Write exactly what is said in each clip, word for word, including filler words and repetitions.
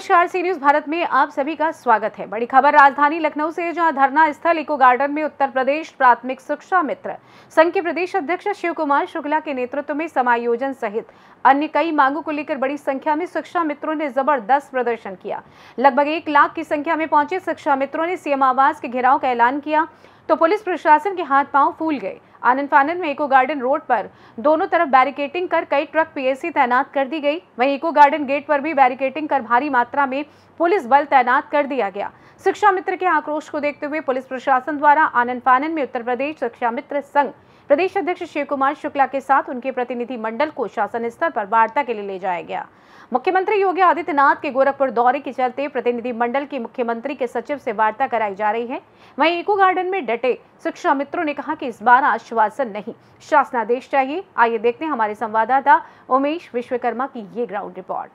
नमस्कार, सीन्यूज भारत में आप सभी का स्वागत है। बड़ी खबर राजधानी लखनऊ से, जहां धरना स्थल इको गार्डन में उत्तर प्रदेश प्राथमिक शिक्षा मित्र संघ के प्रदेश अध्यक्ष शिव कुमार शुक्ला के नेतृत्व में समायोजन सहित अन्य कई मांगों को लेकर बड़ी संख्या में शिक्षा मित्रों ने जबरदस्त प्रदर्शन किया। लगभग एक लाख की संख्या में पहुंचे शिक्षा मित्रों ने सीएम आवास के घेराव का ऐलान किया तो पुलिस प्रशासन के हाथ पांव फूल गए। आनंद फानन में इको गार्डन रोड पर दोनों तरफ बैरिकेटिंग कर कई ट्रक पीएसी तैनात कर दी गई। वहीं इको गार्डन गेट पर भी बैरिकेटिंग कर भारी मात्रा में पुलिस बल तैनात कर दिया गया। शिक्षा मित्र के आक्रोश को देखते हुए पुलिस प्रशासन द्वारा आनंद फानन में उत्तर प्रदेश शिक्षा मित्र संघ प्रदेश अध्यक्ष शिव कुमार शुक्ला के साथ उनके प्रतिनिधि मंडल को शासन स्तर पर वार्ता के लिए ले जाया गया। मुख्यमंत्री योगी आदित्यनाथ के गोरखपुर दौरे के चलते प्रतिनिधि मंडल की मुख्यमंत्री के सचिव से वार्ता कराई जा रही है। वहीं इको गार्डन में डटे शिक्षा मित्रों ने कहा कि इस बार आश्वासन नहीं, शासनादेश चाहिए। आइए देखते हैं हमारे संवाददाता उमेश विश्वकर्मा की ये ग्राउंड रिपोर्ट।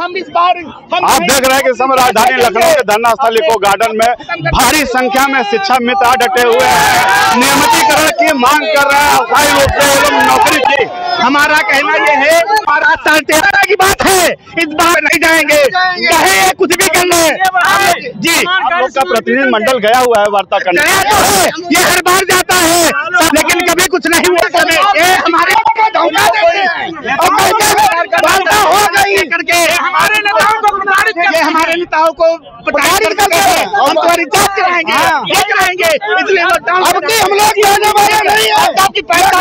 हम इस बार हम आप देख रहे हैं कि समय राजधानी लखनऊ के धरना स्थल इको गार्डन में भारी संख्या में शिक्षा मित्र डटे हुए हैं, नियमितीकरण की मांग कर रहे हैं, अस्थायी रूप से नौकरी की। हमारा कहना यह है, हमारा साल तेरह की बात है, इस बार नहीं जाएंगे, कहे कुछ भी कर ले जी। आप लोग का प्रतिनिधि मंडल गया हुआ है वार्ता करने, ये हर बार जाता है लेकिन कभी कुछ नहीं हुआ। कभी हमारे नेताओं को प्रताड़ित कर रहे हैं, हम तो रिचार्ज कराएंगे, ये कराएंगे, इसलिए अब की हम लोग जाने वाले नहीं है। आपकी पैसा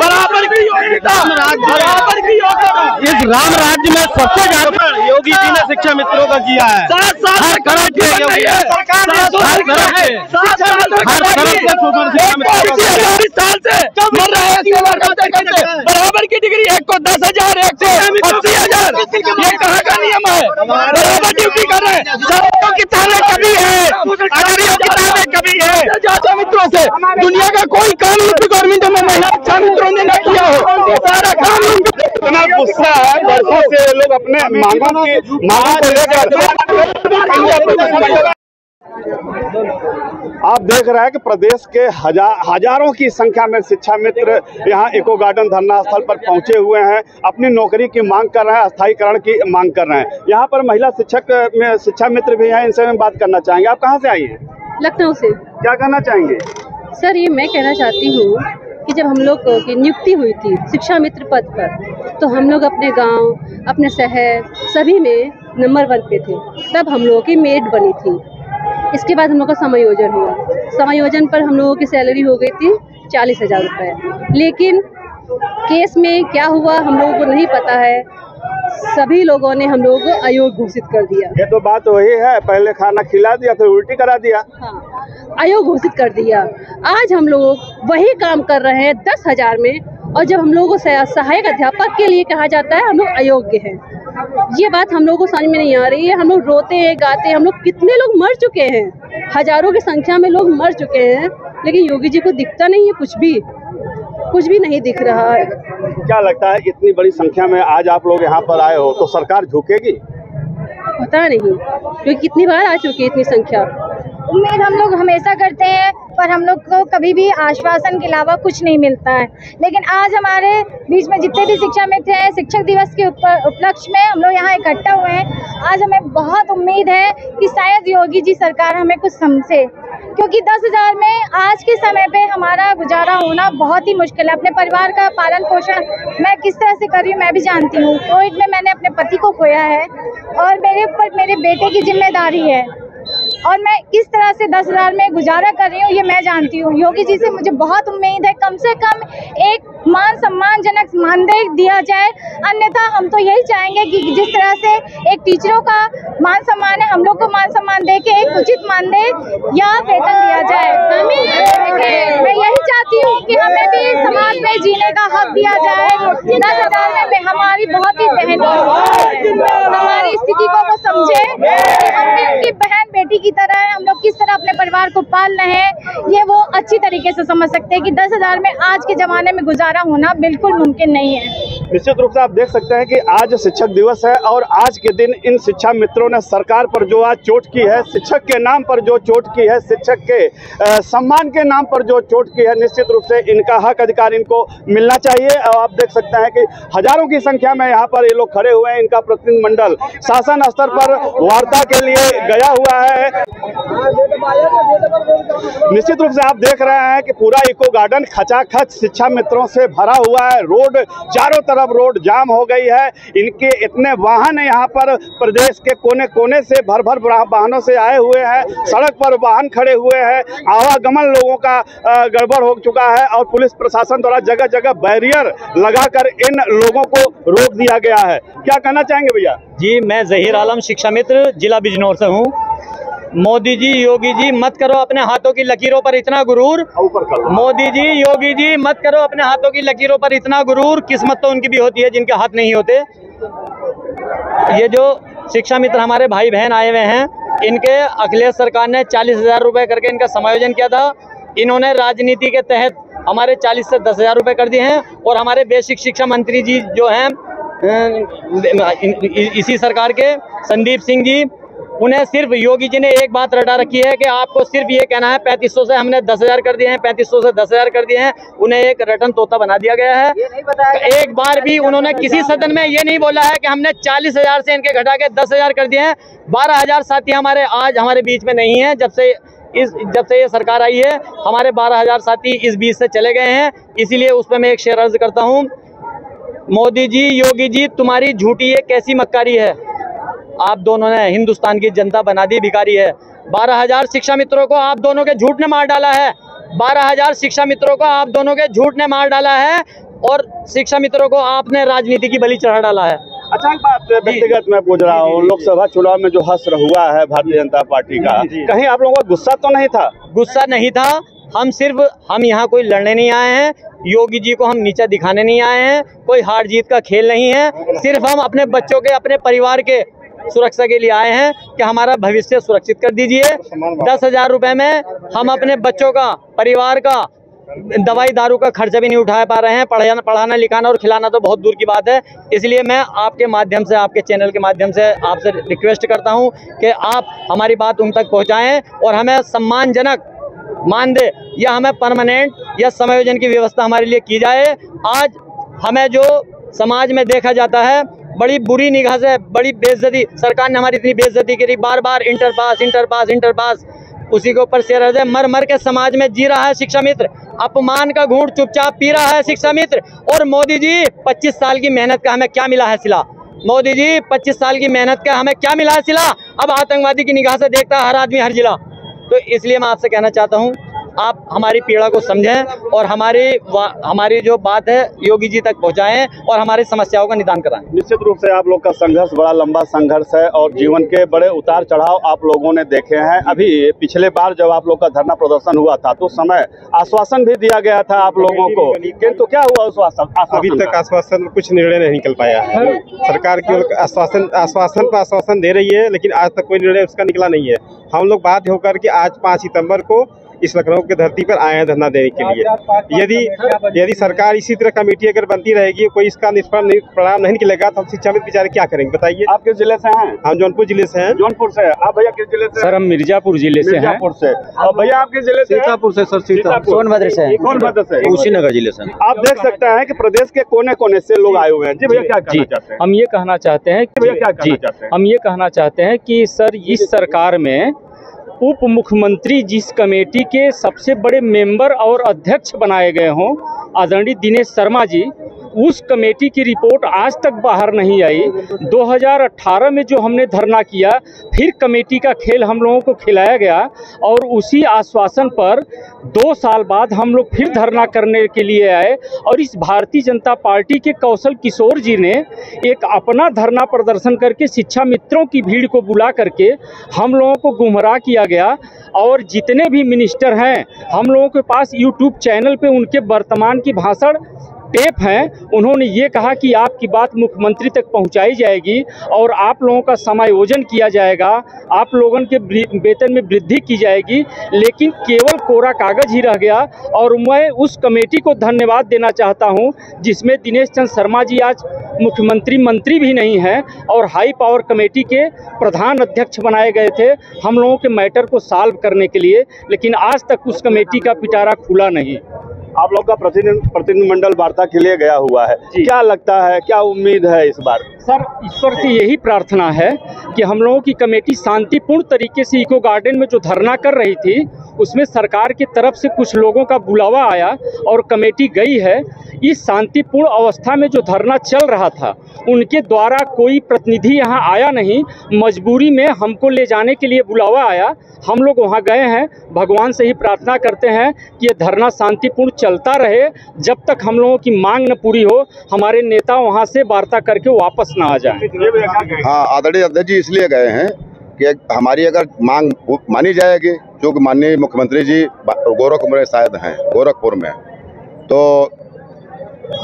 बराबर की योग्यता, बराबर की योग्यता इस राम राज्य में सबसे ज्यादा योगी जी ने शिक्षा मित्रों का किया है। हर तरह के सरकार ने हर तरह के हर तरह से साल से मर रहे हैं। बराबर की डिग्री एक को दस हजार, एक को अस्सी हजार, ये कहाँ का नियम है? बराबर ड्यूटी कर रहे हैं। सबको किताबें कभी है, अगरियों किताबें कभी है। शिक्षा मित्रों से दुनिया का कोई काम यूपी गवर्नमेंट में महिला शिक्षा मित्रों ने न किया हो। सारा काम इतना गुस्सा है, बरसों से लोग अपने मांगों की मांगों को लेकर। आप देख रहे हैं कि प्रदेश के हजार हजारों की संख्या में शिक्षा मित्र यहां इको गार्डन धरना स्थल पर पहुंचे हुए हैं, अपनी नौकरी की मांग कर रहे हैं, स्थायीकरण की मांग कर रहे हैं। यहां पर महिला शिक्षक में शिक्षा मित्र भी हैं, इनसे हम बात करना चाहेंगे। आप कहां से आई हैं? लखनऊ से। क्या कहना चाहेंगे? सर, ये मैं कहना चाहती हूँ कि जब हम लोग की नियुक्ति हुई थी शिक्षा मित्र पद पर, तो हम लोग अपने गांव, अपने शहर सभी में नंबर वन पे थे। तब हम लोगों की मेरिट बनी थी। इसके बाद हम लोग का समायोजन हुआ। समायोजन पर हम लोगों की सैलरी हो गई थी चालीस हज़ार रुपये। लेकिन केस में क्या हुआ हम लोगों को नहीं पता है, सभी लोगों ने हम लोगों को अयोग्य घोषित कर दिया। ये तो बात वही है, पहले खाना खिला दिया फिर उल्टी करा दिया। हाँ, अयोग्य घोषित कर दिया। आज हम लोग वही काम कर रहे हैं दस हजार में, और जब हम लोगों को सहायक अध्यापक के लिए कहा जाता है हम लोग अयोग्य हैं। ये बात हम लोगों को समझ में नहीं आ रही है। हम लोग रोते हैं, गाते हैं, हम लोग कितने लोग मर चुके हैं, हजारों की संख्या में लोग मर चुके हैं, लेकिन योगी जी को दिखता नहीं है, कुछ भी कुछ भी नहीं दिख रहा है। क्या लगता है इतनी बड़ी संख्या में आज आप लोग यहाँ पर आए हो तो सरकार झुकेगी? पता नहीं, क्योंकि कितनी बार आ चुकी है इतनी संख्या। उम्मीद हम लोग हमेशा करते हैं पर हम लोग को कभी भी आश्वासन के अलावा कुछ नहीं मिलता है। लेकिन आज हमारे बीच में जितने भी शिक्षा मित्र हैं, शिक्षक दिवस के उपलक्ष्य में हम लोग यहाँ इकट्ठा हुए हैं। आज हमें बहुत उम्मीद है कि शायद योगी जी सरकार हमें कुछ समझे, क्योंकि दस हज़ार में आज के समय पे हमारा गुजारा होना बहुत ही मुश्किल है। अपने परिवार का पालन पोषण मैं किस तरह से कर रही हूँ मैं भी जानती हूँ। कोविड में मैंने अपने पति को खोया है और मेरे ऊपर मेरे बेटे की जिम्मेदारी है, और मैं किस तरह से दस हज़ार में गुजारा कर रही हूँ ये मैं जानती हूँ। योगी जी से मुझे बहुत उम्मीद है कम से कम एक मान सम्मानजनक मानदेय दिया जाए, अन्यथा हम तो यही चाहेंगे कि जिस तरह से एक टीचरों का मान सम्मान है, हम लोग को मान सम्मान दे के एक उचित मानदेय या वेतन दिया जाए। हमें मैं यही चाहती हूँ कि हमें भी समाज में जीने का हक दिया जाए। दस हज़ार में हमारी बहुत ही बहन हमारी स्थिति को वो समझे, अपनी बहन बेटी की तरह है, हम लोग किस तरह अपने परिवार को पाल रहे हैं ये वो अच्छी तरीके से समझ सकते हैं कि दस हजार में आज के जमाने में गुजारा होना बिल्कुल मुमकिन नहीं है। निश्चित रूप से आप देख सकते हैं कि आज शिक्षक दिवस है और आज के दिन इन शिक्षा मित्रों ने सरकार पर जो आज चोट की है, शिक्षक के नाम पर जो चोट की है, शिक्षक के सम्मान के नाम पर जो चोट की है, निश्चित रूप से इनका हक अधिकार इनको मिलना चाहिए। और आप देख सकते हैं कि हजारों की संख्या में यहाँ पर ये लोग खड़े हुए हैं। इनका प्रतिनिधिमंडल शासन स्तर पर वार्ता के लिए गया हुआ है। निश्चित रूप से आप देख रहे हैं कि पूरा इको गार्डन खचाखच शिक्षा मित्रों से भरा हुआ है। रोड चारों तरफ रोड जाम हो गई है। इनके इतने वाहन यहाँ पर प्रदेश के कोने कोने से भर भर वाहनों से आए हुए हैं। सड़क पर वाहन खड़े हुए हैं। आवागमन लोगों का गड़बड़ हो चुका है और पुलिस प्रशासन द्वारा जगह जगह बैरियर लगाकर इन लोगों को रोक दिया गया है। क्या कहना चाहेंगे भैया जी? मैं जहीर आलम शिक्षा मित्र जिला बिजनौर से हूँ। मोदी जी योगी जी मत करो अपने हाथों की लकीरों पर इतना गुरूर। मोदी जी योगी जी मत करो अपने हाथों की लकीरों पर इतना गुरूर। किस्मत तो उनकी भी होती है जिनके हाथ नहीं होते। ये जो शिक्षा मित्र हमारे भाई बहन आए हुए हैं, इनके अखिलेश सरकार ने चालीस हजार रुपये करके इनका समायोजन किया था। इन्होंने राजनीति के तहत हमारे चालीस से दस हजार रुपये कर दिए हैं। और हमारे बेसिक शिक्षा मंत्री जी जो हैं इसी सरकार के संदीप सिंह जी, उन्हें सिर्फ योगी जी ने एक बात रटा रखी है कि आपको सिर्फ ये कहना है पैंतीस सौ से हमने दस हजार कर दिए हैं, पैंतीस सौ से दस हजार कर दिए हैं। उन्हें एक रटन तोता बना दिया गया है। एक बार भी उन्होंने किसी सदन में ये नहीं बोला है कि हमने चालीस हजार से इनके घटा के दस हजार कर दिए हैं। बारह हजार साथी हमारे आज हमारे बीच में नहीं है। जब से इस जब से ये सरकार आई है हमारे बारह हजार साथी इस बीच से चले गए हैं। इसीलिए उस पर मैं एक शेयर अर्ज करता हूँ। मोदी जी योगी जी तुम्हारी झूठी ये कैसी मक्कारी है? आप दोनों ने हिंदुस्तान की जनता बना दी भिखारी है। बारह हजार शिक्षा मित्रों को आप दोनों के झूठ ने मार डाला है। बारह हजार शिक्षा मित्रों को आप दोनों के झूठ ने मार डाला है और शिक्षा मित्रों को आपने राजनीति की बलि चढ़ा डाला है। अच्छा, एक बात व्यक्तिगत मैं पूछ रहा हूँ, लोकसभा चुनाव में जो हश्र हुआ है भारतीय जनता पार्टी का, कहीं आप लोगों का गुस्सा तो नहीं था? गुस्सा नहीं था। हम सिर्फ हम यहाँ कोई लड़ने नहीं आए हैं। योगी जी को हम नीचा दिखाने नहीं आए हैं। कोई हार जीत का खेल नहीं है। सिर्फ हम अपने बच्चों के अपने परिवार के सुरक्षा के लिए आए हैं कि हमारा भविष्य सुरक्षित कर दीजिए। दस हजार रुपये में हम अपने बच्चों का परिवार का दवाई दारू का खर्चा भी नहीं उठा पा रहे हैं। पढ़ाना पढ़ाना लिखाना और खिलाना तो बहुत दूर की बात है। इसलिए मैं आपके माध्यम से आपके चैनल के माध्यम से आपसे रिक्वेस्ट करता हूं कि आप हमारी बात उन तक पहुँचाएँ और हमें सम्मानजनक मानदेय या हमें परमानेंट या समायोजन की व्यवस्था हमारे लिए की जाए। आज हमें जो समाज में देखा जाता है बड़ी बुरी निगाह से, बड़ी बेइज्जती सरकार ने हमारी इतनी बेइज्जती करी, बार बार inter pass inter pass inter pass उसी के ऊपर शेयर है। मर मर के समाज में जी रहा है शिक्षा मित्र। अपमान का घूंट चुपचाप पी रहा है शिक्षा मित्र। और मोदी जी पच्चीस साल की मेहनत का हमें क्या मिला है सिला? मोदी जी पच्चीस साल की मेहनत का हमें क्या मिला है सिला? अब आतंकवादी की निगाह से देखता है हर आदमी हर जिला। तो इसलिए मैं आपसे कहना चाहता हूँ आप हमारी पीड़ा को समझें और हमारी हमारी जो बात है योगी जी तक पहुंचाएं और हमारी समस्याओं का निदान कराएं। निश्चित रूप से आप लोग का संघर्ष बड़ा लंबा संघर्ष है और जीवन के बड़े उतार चढ़ाव आप लोगों ने देखे हैं। अभी पिछले बार जब आप लोग का धरना प्रदर्शन हुआ था तो समय आश्वासन भी दिया गया था आप लोगों को, किंतु क्या हुआ उस आश्वासन? अभी तक आश्वासन कुछ निर्णय नहीं निकल पाया है। सरकार केवल आश्वासन आश्वासन पर आश्वासन दे रही है लेकिन आज तक कोई निर्णय उसका निकला नहीं है। हम लोग बाध्य होकर के आज पाँच सितम्बर को इस लखनऊ के धरती पर आए हैं धरना देने के लिए। यदि यदि सरकार इसी तरह कमेटी अगर बनती रहेगी, कोई इसका निष्फल परिणाम नहीं निकलेगा तो हम शिक्षा मित्र बेचारे क्या करेंगे बताइए? आप किस जिले से हैं? हम जौनपुर जिले से हैं। जौनपुर से? आप भैया किस जिले से? सर हम मिर्जापुर जिले से हैं। और भैया आप किस जिले से? सीतापुर से सर। सीतापुर? सोनभद्र से। सोनभद्र से? कुशीनगर जिले से। आप देख सकते हैं कि प्रदेश के कोने कोने से लोग आए हुए हैं। जी भैया क्या कहना चाहते हैं? हम ये कहना चाहते हैं कि भैया क्या हम ये कहना चाहते हैं कि सर इस सरकार में उप मुख्यमंत्री जिस कमेटी के सबसे बड़े मेंबर और अध्यक्ष बनाए गए हों आदरणीय दिनेश शर्मा जी, उस कमेटी की रिपोर्ट आज तक बाहर नहीं आई। दो हज़ार अठारह में जो हमने धरना किया फिर कमेटी का खेल हम लोगों को खिलाया गया और उसी आश्वासन पर दो साल बाद हम लोग फिर धरना करने के लिए आए। और इस भारतीय जनता पार्टी के कौशल किशोर जी ने एक अपना धरना प्रदर्शन करके शिक्षा मित्रों की भीड़ को बुला करके हम लोगों को गुमराह किया गया। और जितने भी मिनिस्टर हैं हम लोगों के पास यूट्यूब चैनल पर उनके वर्तमान की भाषण टेप हैं, उन्होंने ये कहा कि आपकी बात मुख्यमंत्री तक पहुंचाई जाएगी और आप लोगों का समायोजन किया जाएगा, आप लोगों के वेतन में वृद्धि की जाएगी, लेकिन केवल कोरा कागज ही रह गया। और मैं उस कमेटी को धन्यवाद देना चाहता हूं जिसमें दिनेश शर्मा जी आज मुख्यमंत्री मंत्री भी नहीं हैं और हाई पावर कमेटी के प्रधान अध्यक्ष बनाए गए थे हम लोगों के मैटर को सॉल्व करने के लिए, लेकिन आज तक उस कमेटी का पिटारा खुला नहीं। आप लोग का प्रतिनिधिमंडल वार्ता के लिए गया हुआ है, क्या लगता है, क्या उम्मीद है इस बार? सर, ईश्वर से यही प्रार्थना है कि हम लोगों की कमेटी शांतिपूर्ण तरीके से इको गार्डन में जो धरना कर रही थी उसमें सरकार की तरफ से कुछ लोगों का बुलावा आया और कमेटी गई है। इस शांतिपूर्ण अवस्था में जो धरना चल रहा था उनके द्वारा कोई प्रतिनिधि यहाँ आया नहीं, मजबूरी में हमको ले जाने के लिए बुलावा आया, हम लोग वहाँ गए हैं। भगवान से ही प्रार्थना करते हैं कि ये धरना शांतिपूर्ण चलता रहे जब तक हम लोगों की मांग न पूरी हो, हमारे नेता वहाँ से वार्ता करके वापस न आ जाए। हाँ, आदरणीय अध्यक्ष जी इसलिए गए हैं कि हमारी अगर मांग मानी जाएगी, क्योंकि माननीय मुख्यमंत्री जी गोरखपुर में शायद हैं, गोरखपुर में, तो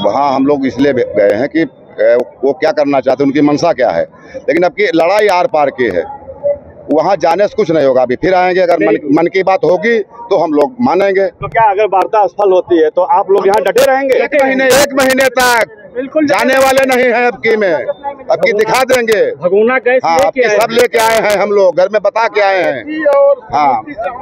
वहाँ हम लोग इसलिए गए हैं कि वो क्या करना चाहते हैं, उनकी मंशा क्या है। लेकिन अब की लड़ाई आर पार की है, वहाँ जाने से कुछ नहीं होगा। अभी फिर आएंगे, अगर मन, मन की बात होगी तो हम लोग मानेंगे। तो क्या अगर वार्ता असफल होती है तो आप लोग यहाँ डटे रहेंगे? एक महीने एक महीने तक बिल्कुल जाने वाले नहीं है। अब की में अब की दिखा देंगे, भगोना गैस आपके सब लेके आए हैं, हम लोग घर में बता के आए हैं। हाँ,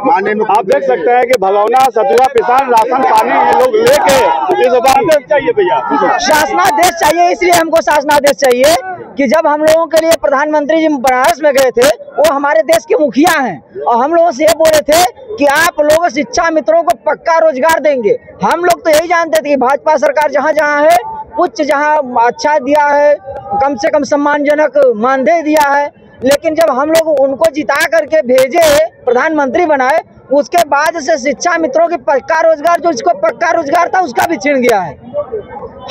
माननीय आप देख सकते हैं कि भगोना, सतुआ, पिसान, राशन, पानी ये लोग लेके शासनादेश चाहिए। भैया शासनादेश चाहिए, इसलिए हमको शासनादेश चाहिए कि जब हम लोगों के लिए प्रधानमंत्री जी बनारस में गए थे वो हमारे देश के मुखिया हैं और हम लोगों से ये बोले थे कि आप लोग शिक्षा मित्रों को पक्का रोजगार देंगे। हम लोग तो यही जानते थे कि भाजपा सरकार जहाँ जहाँ है उच्च, जहाँ अच्छा दिया है, कम से कम सम्मानजनक मानदेय दिया है, लेकिन जब हम लोग उनको जिता करके भेजे, प्रधानमंत्री बनाए, उसके बाद से शिक्षा मित्रों के पक्का रोजगार, जो इसको पक्का रोजगार था उसका भी छिन गया है।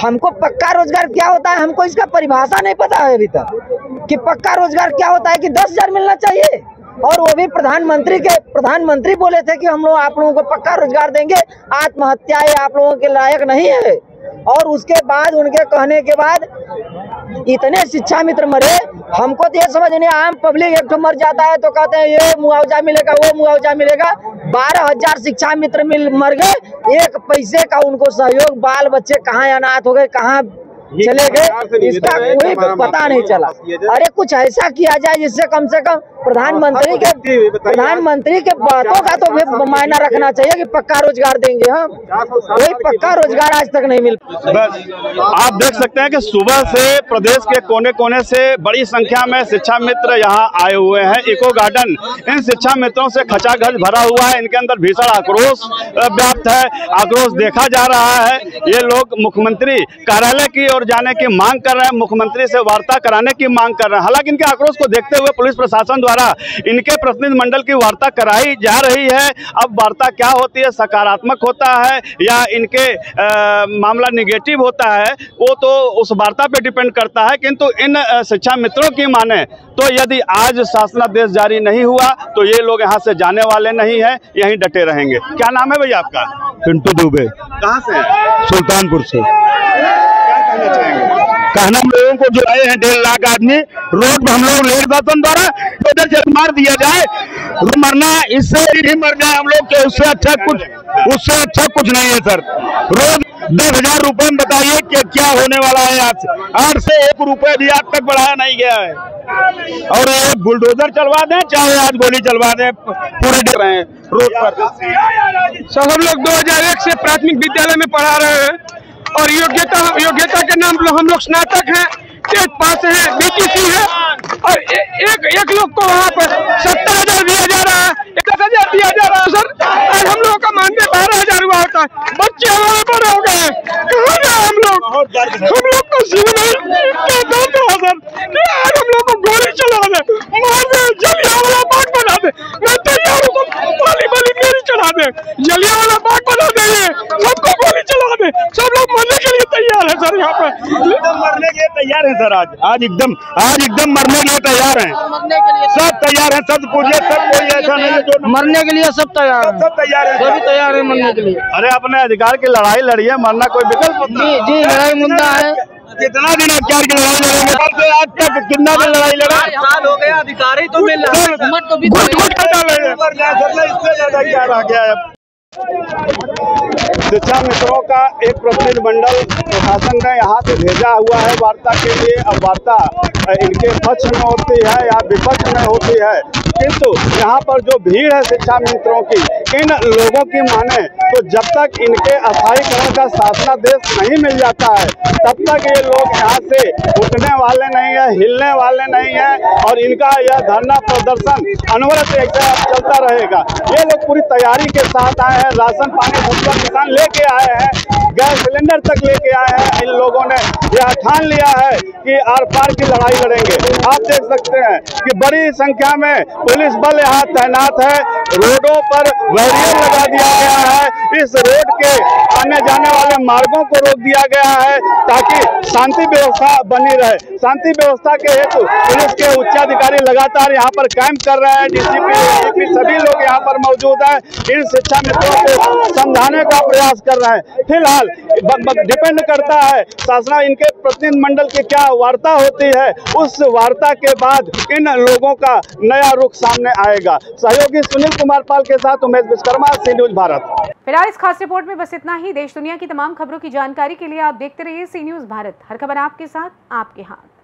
हमको पक्का रोजगार क्या होता है, हमको इसका परिभाषा नहीं पता है अभी तक कि पक्का रोजगार क्या होता है, कि दस हजार मिलना चाहिए। और वो भी प्रधानमंत्री के प्रधानमंत्री बोले थे कि हम लोग आप लोगों को पक्का रोजगार देंगे, आत्महत्या आप लोगों के लायक नहीं है। और उसके बाद उनके कहने के बाद इतने शिक्षा मित्र मरे, हमको तो ये समझ नहीं, आम पब्लिक एक तो मर जाता है तो कहते हैं ये मुआवजा मिलेगा, वो मुआवजा मिलेगा। बारह हजार शिक्षा मित्र मिल मर गए, एक पैसे का उनको सहयोग, बाल बच्चे कहाँ अनाथ हो गए, कहाँ चले गए, इसका कोई पता नहीं चला। अरे कुछ ऐसा किया जाए जिससे कम से कम प्रधानमंत्री के प्रधानमंत्री के बातों का तो भी मायना रखना चाहिए कि पक्का रोजगार देंगे हम। कोई पक्का रोजगार आज तक नहीं मिल पाया। आप देख सकते हैं कि सुबह से प्रदेश के कोने कोने से बड़ी संख्या में शिक्षा मित्र यहां आए हुए हैं। इको गार्डन इन शिक्षा मित्रों से खचाखच भरा हुआ है, इनके अंदर भीषण आक्रोश व्याप्त है, आक्रोश देखा जा रहा है। ये लोग मुख्यमंत्री कार्यालय की ओर जाने की मांग कर रहे हैं, मुख्यमंत्री से वार्ता कराने की मांग कर रहे हैं। हालांकि इनके आक्रोश को देखते हुए पुलिस प्रशासन इनके प्रतिनिधि मंडल की वार्ता कराई जा रही है। अब वार्ता क्या होती है, सकारात्मक होता है या इनके आ, मामला निगेटिव होता है, वो तो उस वार्ता पे डिपेंड करता है। किंतु इन शिक्षा मित्रों की माने तो यदि आज शासनादेश जारी नहीं हुआ तो ये लोग यहाँ से जाने वाले नहीं है, यहीं डटे रहेंगे। क्या नाम है भैया आपका? पिंटू दुबे। कहाँ से? सुल्तानपुर से। कहना हम लोगों को जो आए हैं डेढ़ लाख आदमी रोड पर, हम लोग रेल बसन द्वारा पैदल चल मार दिया जाए, मरना इससे ही मरना हम लोग के, उससे अच्छा कुछ उससे अच्छा कुछ नहीं है सर। रोज दस हजार रुपये में बताइए कि क्या होने वाला है, आज आठ से एक रुपये भी आज तक बढ़ाया नहीं गया है। और ये बुलडोजर चलवा दें चाहे आज गोली चलवा दें, पूरे डर रहे हैं रोड पर। सर हम लोग दो हजार एक से प्राथमिक विद्यालय में पढ़ा रहे हैं और योग्यता योग्यता के नाम लो, हम लोग स्नातक हैं, टेट पास हैं, बीटीसी है। और ए, एक एक लोग को वहाँ पर सत्तर हजार दिया जा रहा है, इकहत्तर हजार दिया जा रहा है सर। और हम लोगों का मानदेय बारह हजार हुआ होता है, बच्चे हमारे पर हो गए हैं। कहाँ गए हम लोग? हम लोग को जीवन क्या दर्द हुआ सर कि आज हम लोग को गोली चला दे, मार दे, जलियांवाला बाग बना दे। मैं तैयार हूँ, गोली गोली मेरी चला दे, जलियांवाला बाग बना दे, सबको गोली चला दे, सब लोग मरने के लिए तैयार है सर। यहाँ पर मरने के तैयार हैं सर, आज आज एकदम आज एकदम मरने के लिए तैयार हैं, सब तैयार हैं, सब पूछिए, सब कोई ऐसा नहीं, मरने के लिए सब तैयार है, सब तैयार है, सभी तैयार है मरने के लिए। अरे अपने अधिकार की लड़ाई लड़िए, मरना कोई विकल्प नहीं। जी लड़ाई मुद्दा है, कितना दिन अधिकार की लड़ाई लड़ेंगे, आज तक कितना दिन लड़ाई लड़ा, साल हो गया अधिकार ही तो मिल रहा है। शिक्षा मित्रों का एक प्रतिनिधिमंडल प्रशासन ने यहाँ से भेजा हुआ है वार्ता के लिए। अब वार्ता इनके पक्ष में होती है या विपक्ष में होती है, किंतु यहाँ पर जो भीड़ है शिक्षा मित्रों की, इन लोगों की माने तो जब तक इनके अस्थायीकरण का शासनादेश नहीं मिल जाता है तब तक ये लोग यहाँ से उठने वाले नहीं है, हिलने वाले नहीं है, और इनका यह धरना प्रदर्शन अनवरत एक चलता रहेगा। ये लोग पूरी तैयारी के साथ आए, राशन पानी सबका किसान लेके आए हैं, गैस सिलेंडर तक लेके आए हैं। इन लोगों ने यह ठान लिया है कि आर पार की लड़ाई लड़ेंगे। आप देख सकते हैं कि बड़ी संख्या में पुलिस बल यहाँ तैनात है, रोडों पर बैरियर लगा दिया गया है, इस रोड के आने जाने वाले मार्गों को रोक दिया गया है ताकि शांति व्यवस्था बनी रहे। शांति व्यवस्था के हेतु पुलिस के उच्चाधिकारी लगातार यहाँ पर कैंप कर रहे हैं, डीसीपी सभी लोग यहाँ पर मौजूद है, इन शिक्षा मित्रों को समझाने का प्रयास कर रहे हैं। फिलहाल डिपेंड करता है शासन, इनके प्रतिनिधिमंडल की क्या वार्ता होती है, उस वार्ता के बाद इन लोगों का नया रुख सामने आएगा। सहयोगी सुनील कुमार पाल के साथ उमेश विश्वकर्मा, सी न्यूज़ भारत। फिलहाल इस खास रिपोर्ट में बस इतना ही। देश दुनिया की तमाम खबरों की जानकारी के लिए आप देखते रहिए सी न्यूज़ भारत। हर खबर आपके साथ, आपके हाथ।